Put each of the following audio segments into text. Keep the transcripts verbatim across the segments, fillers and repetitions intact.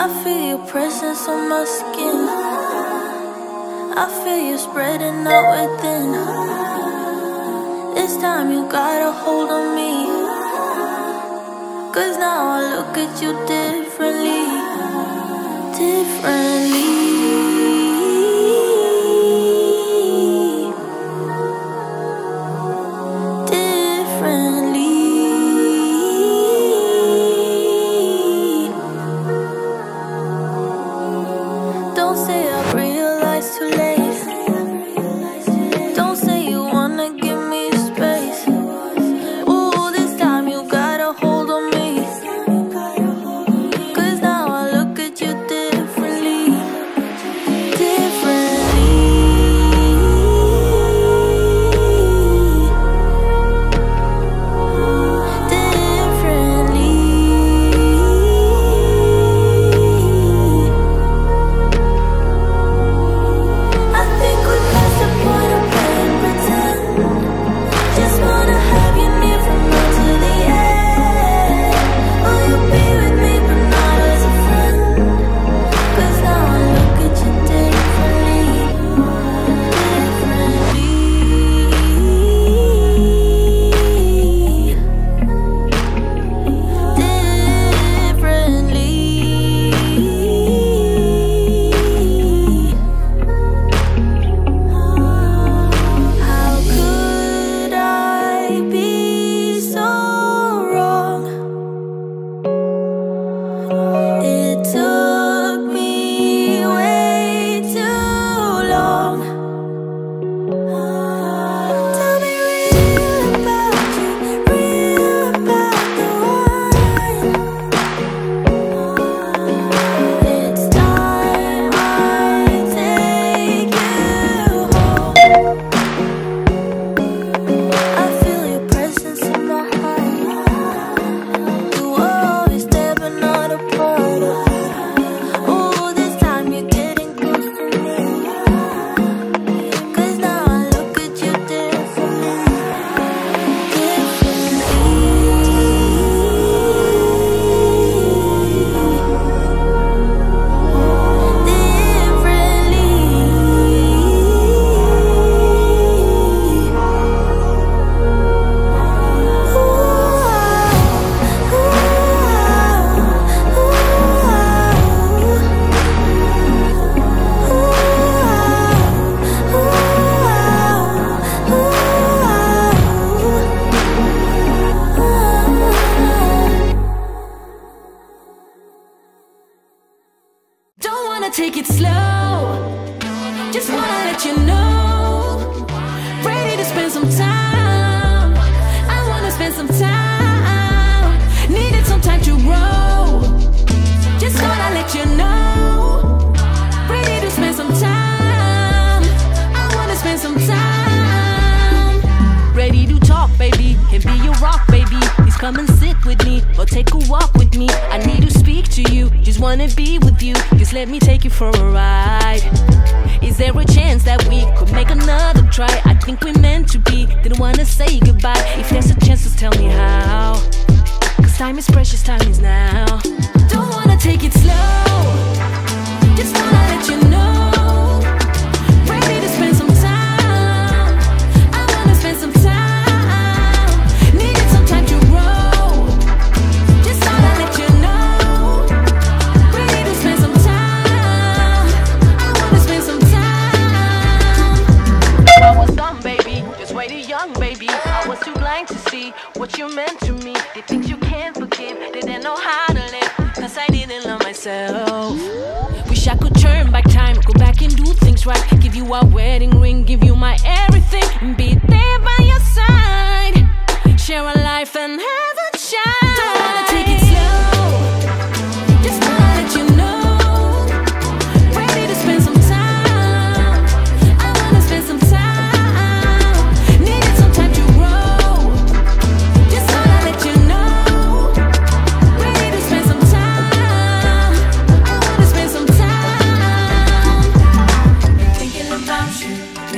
I feel your presence on my skin. I feel you spreading out within. This time you got a hold on me, 'cause now I look at you differently. Differently.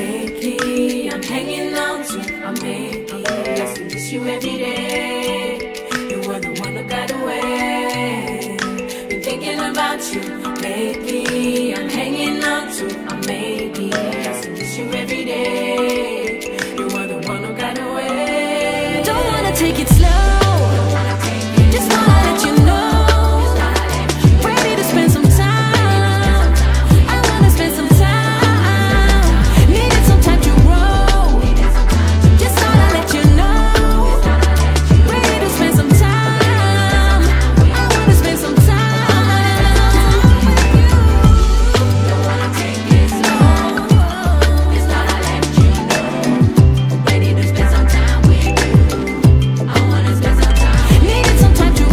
Maybe I'm hanging on to, or maybe I see you every day. about you. Maybe I'm hanging on to a maybe. I still miss you every day. You are the one who got away. Don't wanna take it slow. Take it slow, just wanna let you know, ready to spend some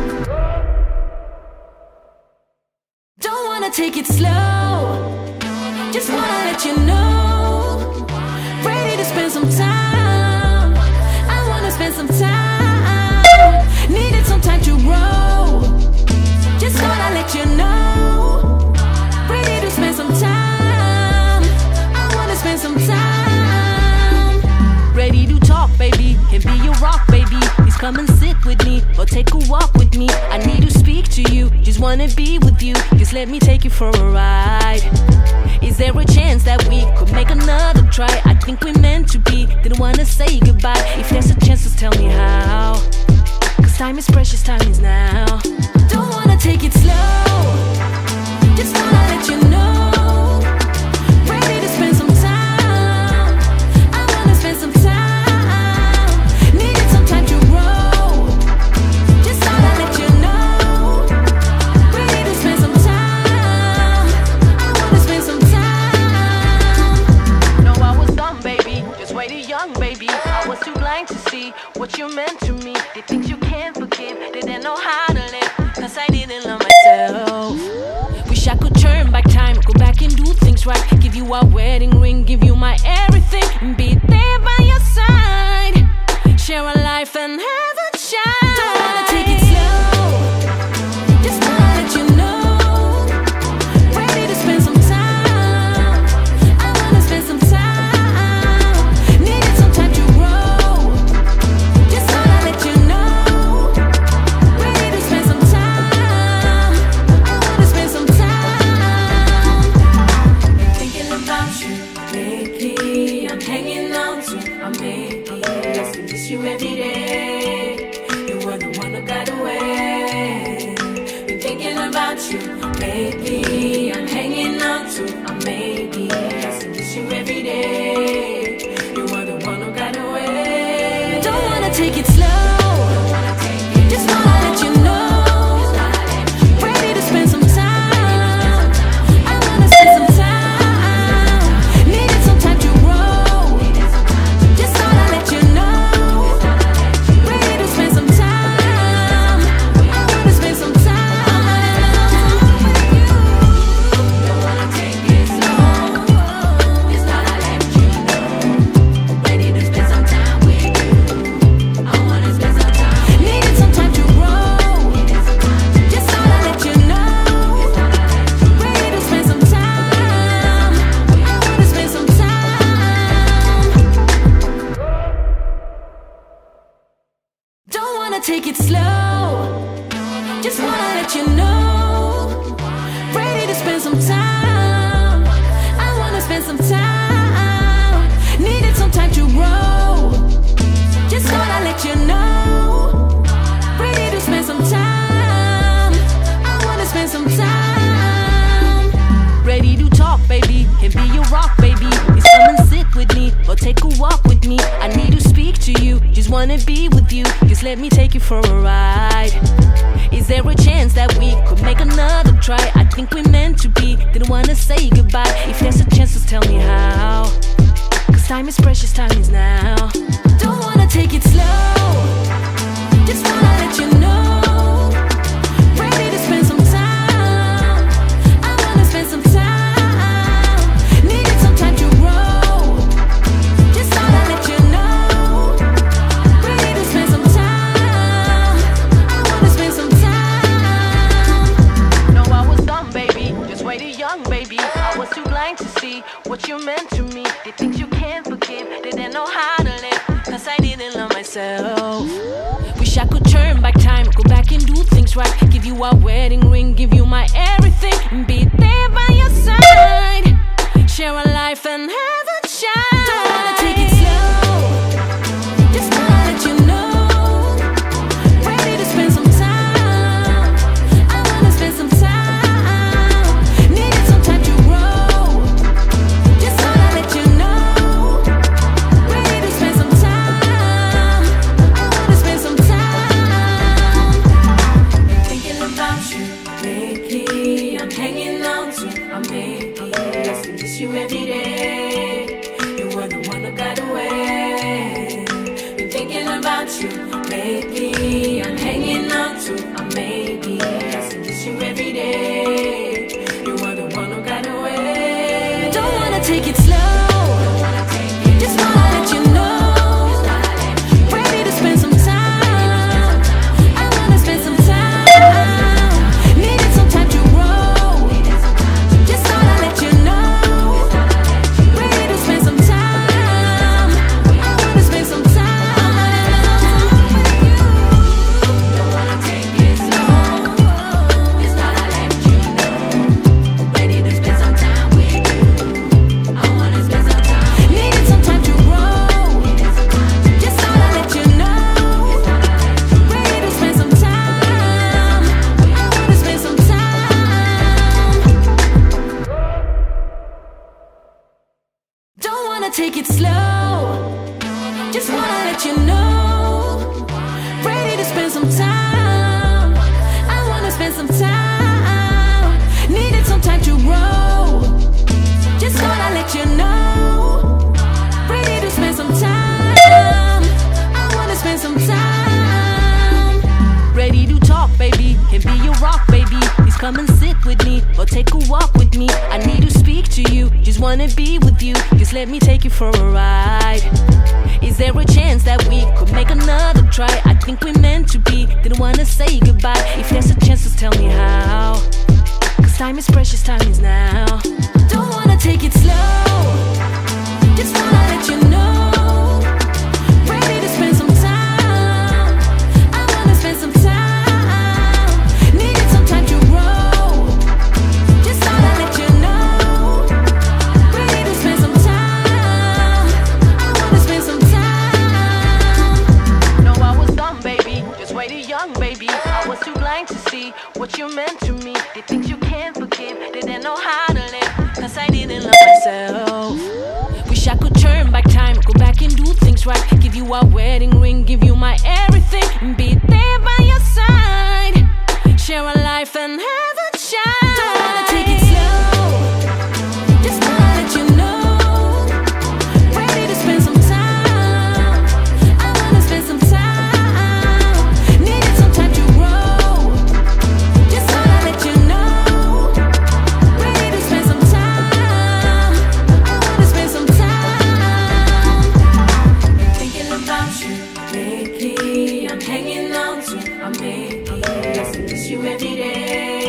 time, I wanna spend some time, needed some time to grow, just wanna let you know, ready to spend some time, I wanna spend some time, ready to talk baby, can be your rock baby, please come and sit with me, or take a walk with me, I need to speak to you, just wanna be with you. Just let me take you for a ride. Is there a chance that we could make another try? I think we're meant to be, didn't wanna say goodbye. If there's a chance, just tell me how, cause time is precious, time is now. Don't wanna take it slow, just wanna let you know. What you meant to me, they think you can't forgive, they didn't know how to live, cause I didn't love myself. Wish I could turn back time, go back and do things right, give you our wedding ring, give you my everything, and be there by your side, share a life and have a child. Don't wanna take it slow. Maybe I'm hanging on to a maybe. I still miss you every day. You are the one who got away. Don't wanna take it slow. Take it slow, just wanna let you know, ready to spend some time, I wanna spend some time, needed some time to grow, just wanna let you know, ready to spend some time, I wanna spend some time, ready to talk baby, can be your rock baby, please come and sit with me, or take a walk with me, I need to speak to you, just wanna be with you. Just let me take you for a ride. Is there a chance that we could make another try? I think we're meant to be, didn't wanna say goodbye. If there's a chance, just tell me how, cause time is precious, time is now. Don't wanna take it slow, just wanna let you know. You done to me. They think you can't forgive, they didn't know how to live, cause I didn't love myself. Wish I could turn back time, go back and do things right. Give you a wedding ring, give you my everything, and be there by your side. Share a life and have a child. Don't wanna take it slow, lately I'm hanging out to a maybe. I see you every day.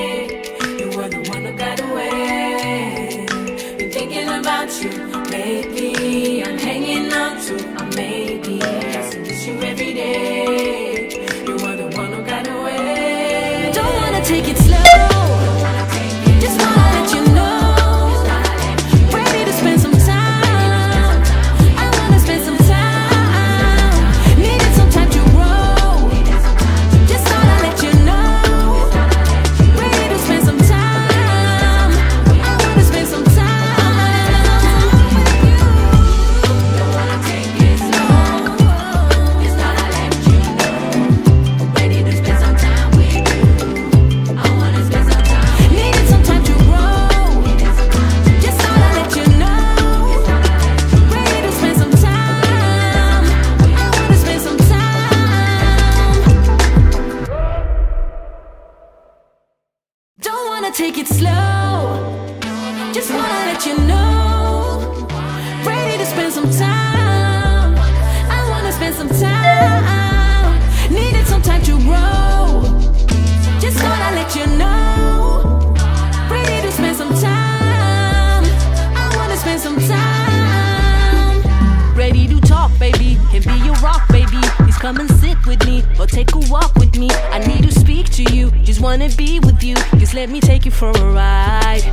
talk, baby. Can be your rock, baby. Please come and sit with me or take a walk with me. I need to speak to you, just wanna be with you. Just let me take you for a ride.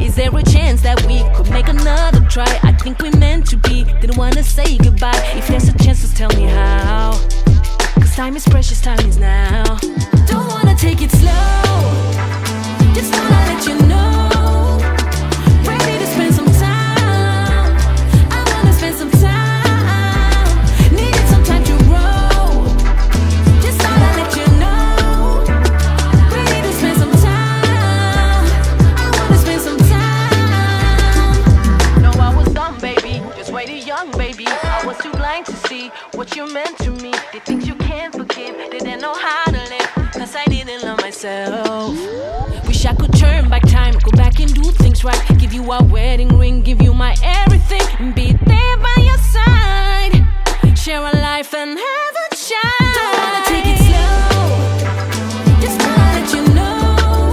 Is there a chance that we could make another try? I think we're meant to be, didn't wanna say goodbye. If there's a chance, just tell me how, cause time is precious, time is now. Don't wanna take it slow, just wanna let you know. What you meant to me, they think you can't forgive. They didn't know how to live, cause I didn't love myself. Wish I could turn back time, go back and do things right. Give you our wedding ring, give you my everything, and be there by your side. Share a life and have a child. Don't wanna take it slow, just wanna let you know.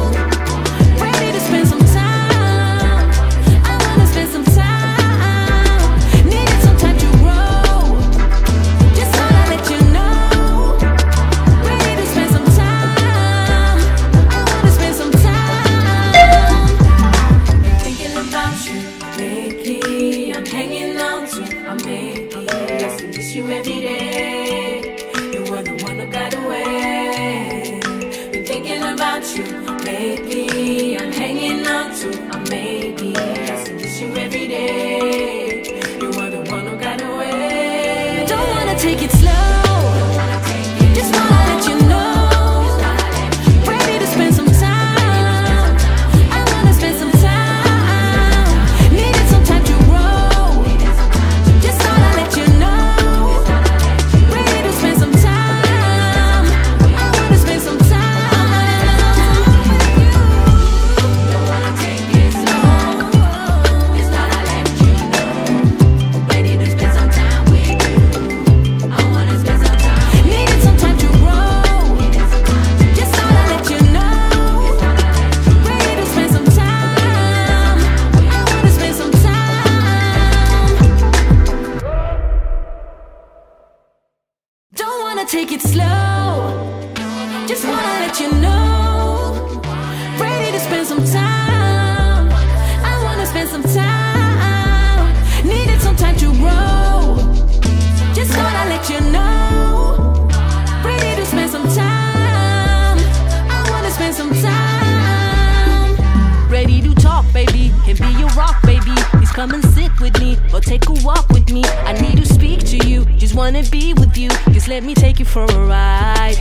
Come and sit with me or take a walk with me. I need to speak to you, just wanna be with you. Just let me take you for a ride.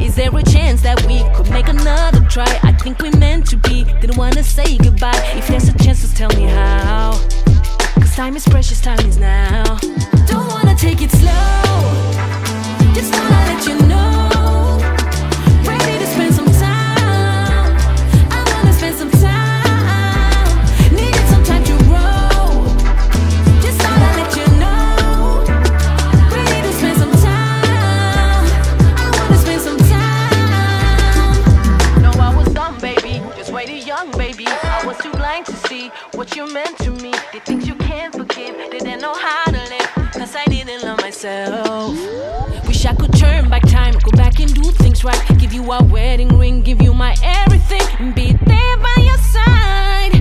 Is there a chance that we could make another try? I think we're meant to be, didn't wanna say goodbye. If there's a chance, just tell me how, cause time is precious, time is now. Don't wanna take it slow, just wanna let you know. You meant to me, they think you can't forgive. They didn't know how to live, cause I didn't love myself. Wish I could turn back time, go back and do things right. Give you our wedding ring, give you my everything, and be there by your side.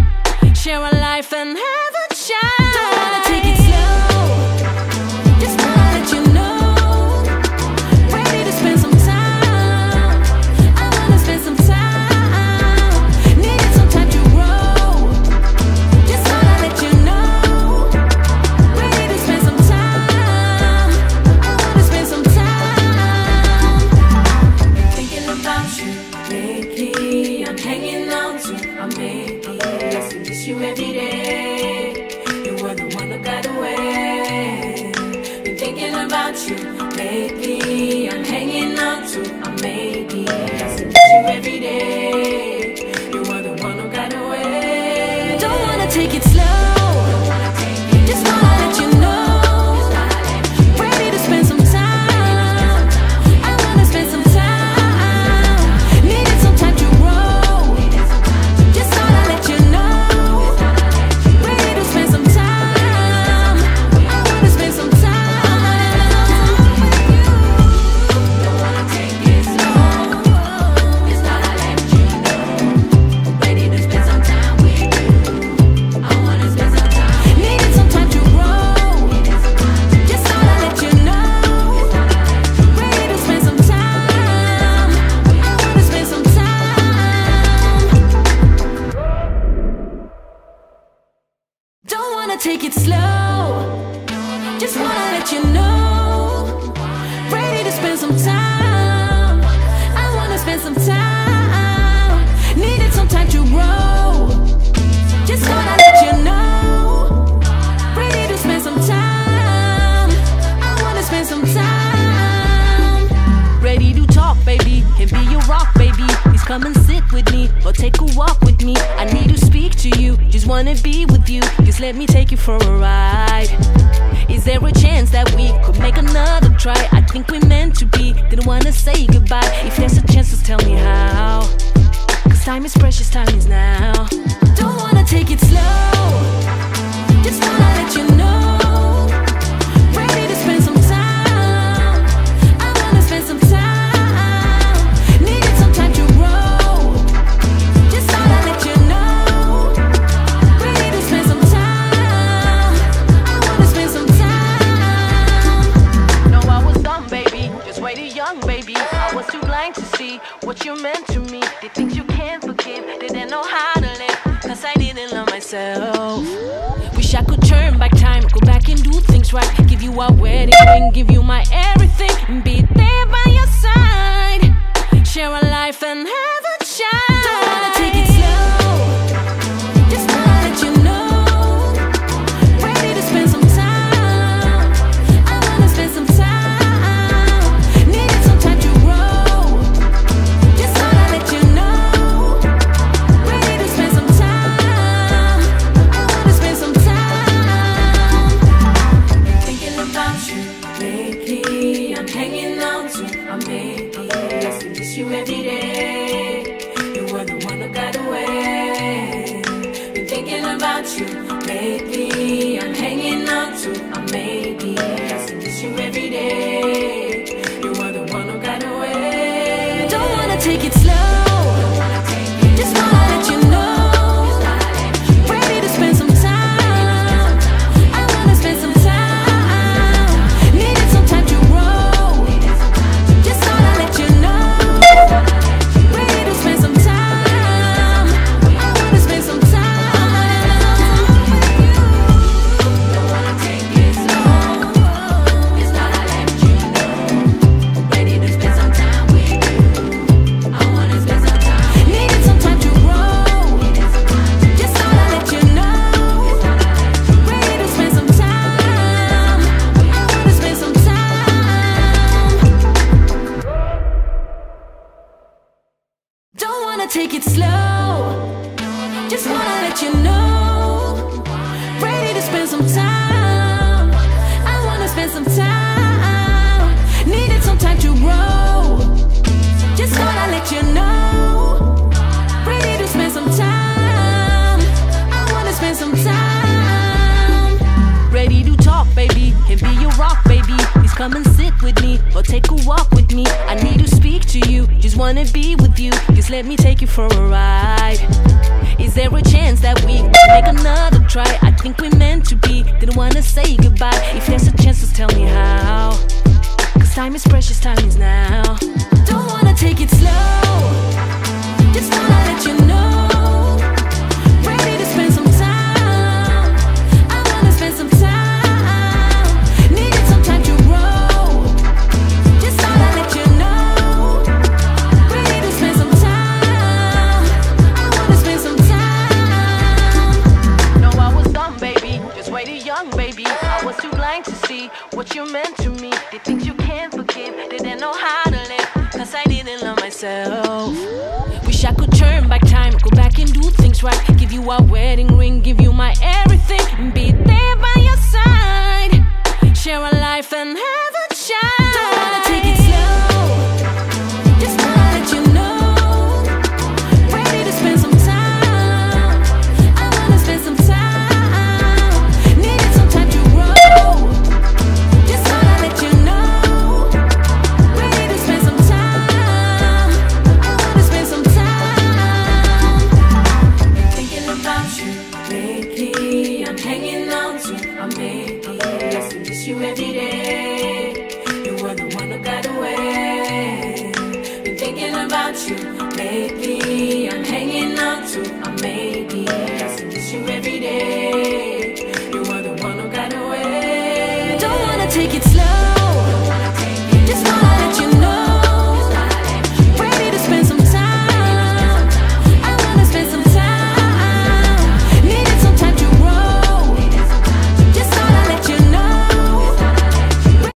Share a life and have a child. Don't wanna take it slow, just wanna let you know. Time. just wanna let you know, ready to spend some time. I wanna spend some time, needed some time to grow. Just wanna let you know, ready to spend some time. I wanna spend some time, ready to talk, baby. Can be your rock, baby. Please come and sit with me or take a walk with me. I need to speak to you, just wanna be with you. Just let me take you for a ride. Is there a chance that we could make another try? I think we're meant to be, didn't wanna say goodbye. If there's a chance, just tell me how, cause time is precious, time is now. Don't wanna take it slow, just wanna let you know. You meant to me, they think you can't forgive, they didn't know how to live, cause I didn't love myself. Wish I could turn back time, go back and do things right, give you a wedding ring, give you my everything, and be there by your side, share a life and have a child. Don't wanna take it slow, just wanna let you know, ready to spend some time, I wanna spend some time. Maybe I'm hanging on to a maybe. I still miss you every day. You are the one who got away. Don't wanna take it slow. Come and sit with me or take a walk with me. I need to speak to you, just wanna be with you. Just let me take you for a ride. Is there a chance that we could make another try? I think we're meant to be, didn't wanna say goodbye. If there's a chance, just tell me how, cause time is precious, time is now. Don't wanna take it slow, just wanna let you know, ready to spend some time, I wanna spend some time. What you meant to me, they think you can't forgive, they didn't know how to live, cause I didn't love myself. Wish I could turn back time, go back and do things right, give you a wedding ring, give you my everything, and be there by your side, share a life and have a child. Don't wanna take it slow, just wanna let you know, ready to spend some time, I wanna spend some time, needed some time to grow. Maybe I'm hanging on to a maybe. I still miss you every day. You are the one who got away. Don't take it slow.